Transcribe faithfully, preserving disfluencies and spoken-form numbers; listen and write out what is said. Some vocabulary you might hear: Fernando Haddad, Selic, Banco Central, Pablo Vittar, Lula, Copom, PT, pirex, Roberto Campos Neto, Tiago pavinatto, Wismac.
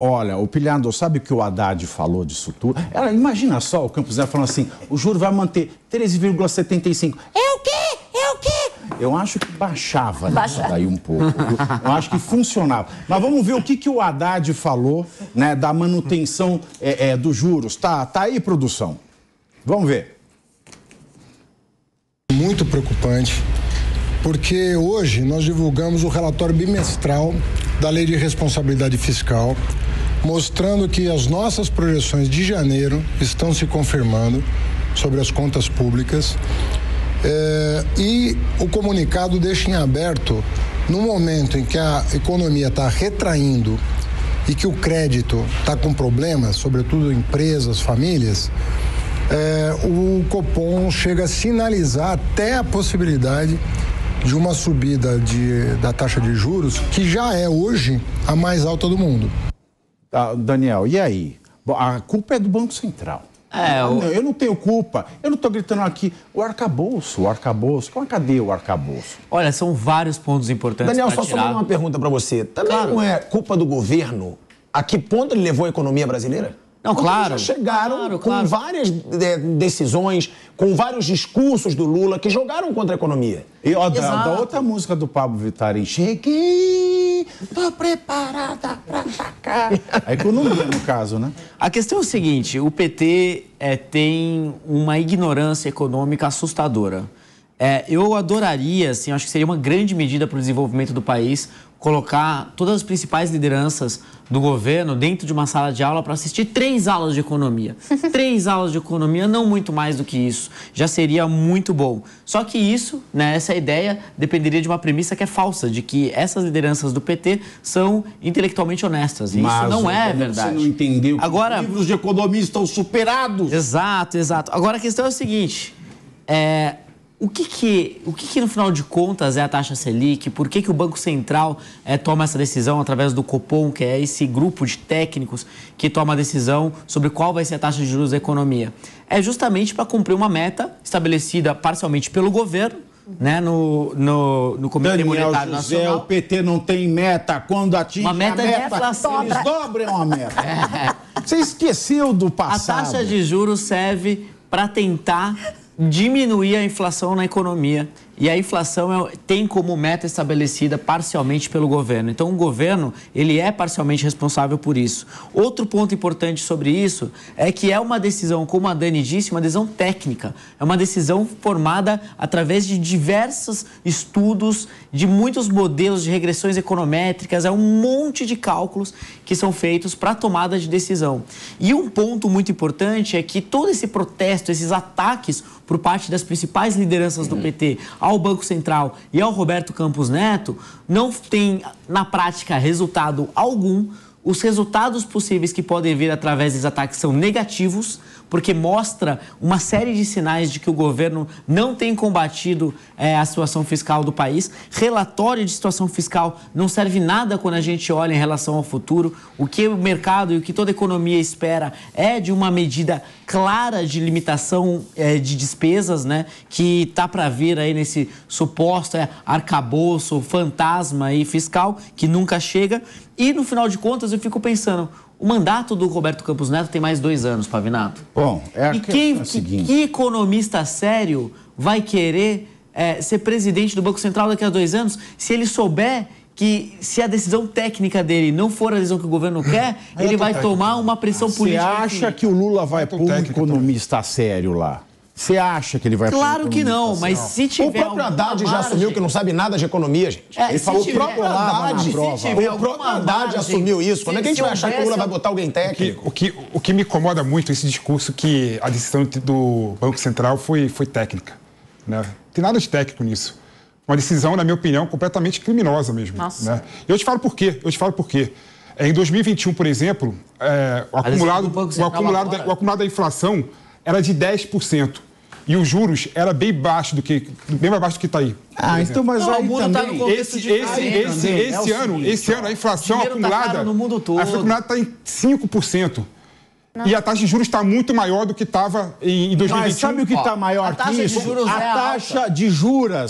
Olha, o pilhado, sabe o que o Haddad falou disso tudo? Ela, imagina só, o Campos Neto falando assim, o juro vai manter treze vírgula setenta e cinco. É o quê? É o quê? Eu acho que baixava, né? Baixa. Daí um pouco. Eu acho que funcionava. Mas vamos ver o que, que o Haddad falou, né, da manutenção é, é, dos juros. Tá, tá aí, produção. Vamos ver. Muito preocupante, porque hoje nós divulgamos o relatório bimestral da Lei de Responsabilidade Fiscal, mostrando que as nossas projeções de janeiro estão se confirmando sobre as contas públicas, eh, e o comunicado deixa em aberto, no momento em que a economia está retraindo e que o crédito está com problemas, sobretudo empresas, famílias, eh, o Copom chega a sinalizar até a possibilidade de uma subida de, da taxa de juros, que já é hoje a mais alta do mundo. Ah, Daniel, e aí? A culpa é do Banco Central. É, eu... eu não tenho culpa, eu não estou gritando aqui o arcabouço, o arcabouço, cadê o arcabouço? Olha, são vários pontos importantes. Daniel, só tirar... uma pergunta para você. Também claro. Não é culpa do governo? A que ponto ele levou a economia brasileira? Não, claro. Já chegaram claro, claro. com várias é, decisões, com vários discursos do Lula que jogaram contra a economia. E ó, da, da outra música do Pablo Vittar, hein? Cheguei, tô preparada pra atacar. A economia, no caso, né? A questão é o seguinte, o P T é, tem uma ignorância econômica assustadora. É, eu adoraria, assim, acho que seria uma grande medida para o desenvolvimento do país, colocar todas as principais lideranças do governo dentro de uma sala de aula para assistir três aulas de economia. Três aulas de economia, não muito mais do que isso. Já seria muito bom. Só que isso, né, essa ideia, dependeria de uma premissa que é falsa, de que essas lideranças do P T são intelectualmente honestas. E mas, isso não é verdade. Você não entendeu que agora, os livros de economia estão superados. Exato, exato. Agora, a questão é o seguinte... É... O que que, o que que, no final de contas, é a taxa Selic? Por que que o Banco Central é, toma essa decisão através do Copom, que é esse grupo de técnicos que toma a decisão sobre qual vai ser a taxa de juros da economia? É justamente para cumprir uma meta estabelecida parcialmente pelo governo, né, no, no, no Comitê Monetário Nacional. O P T não tem meta. Quando atinge uma meta, a meta, eles dobram a meta. É. Você esqueceu do passado. A taxa de juros serve para tentar... diminuir a inflação na economia. E a inflação é, tem como meta estabelecida parcialmente pelo governo. Então, o governo, ele é parcialmente responsável por isso. Outro ponto importante sobre isso é que é uma decisão, como a Dani disse, uma decisão técnica. É uma decisão formada através de diversos estudos, de muitos modelos de regressões econométricas, é um monte de cálculos que são feitos para a tomada de decisão. E um ponto muito importante é que todo esse protesto, esses ataques por parte das principais lideranças do P T, ao Banco Central e ao Roberto Campos Neto, não tem, na prática, resultado algum. Os resultados possíveis que podem vir através desses ataques são negativos, porque mostra uma série de sinais de que o governo não tem combatido é, a situação fiscal do país. Relatório de situação fiscal não serve nada quando a gente olha em relação ao futuro. O que o mercado e o que toda a economia espera é de uma medida clara de limitação é, de despesas, né, que está para vir aí nesse suposto é, arcabouço, fantasma aí fiscal, que nunca chega. E, no final de contas, eu fico pensando, o mandato do Roberto Campos Neto tem mais dois anos, Pavinato. Bom, é a e quem, é a seguinte. Que, que economista sério vai querer é, ser presidente do Banco Central daqui a dois anos se ele souber que se a decisão técnica dele não for a decisão que o governo quer, ele vai técnica. tomar uma pressão ah, política. Você acha assim. que o Lula vai pôr um economista também. sério lá? Você acha que ele vai... Claro que não, mas se tiver... O próprio Haddad já assumiu que não sabe nada de economia, gente. É, ele falou, o próprio Haddad... O próprio Haddad assumiu isso. Como é que a gente vai achar que o Lula vai botar alguém técnico? O que, o que, o que me incomoda muito é esse discurso que a decisão do Banco Central foi, foi técnica, né? Não tem nada de técnico nisso. Uma decisão, na minha opinião, completamente criminosa mesmo. Nossa. Né? Eu te falo por quê, eu te falo por quê. Em dois mil e vinte e um, por exemplo, é, o, acumulado, o, acumulado da, o acumulado da inflação era de dez por cento. E os juros era bem baixo do que bem mais baixo do que está aí. Ah, então, mas não, aí o mundo está no contexto de esse, esse, esse, esse ano, seguinte, esse ano a inflação acumulada tá no mundo todo. A acumulada está em cinco por cento. Não. E a taxa de juros está muito maior do que estava em, em dois mil e vinte e um. Mas sabe o que está maior que isso? A taxa de juros.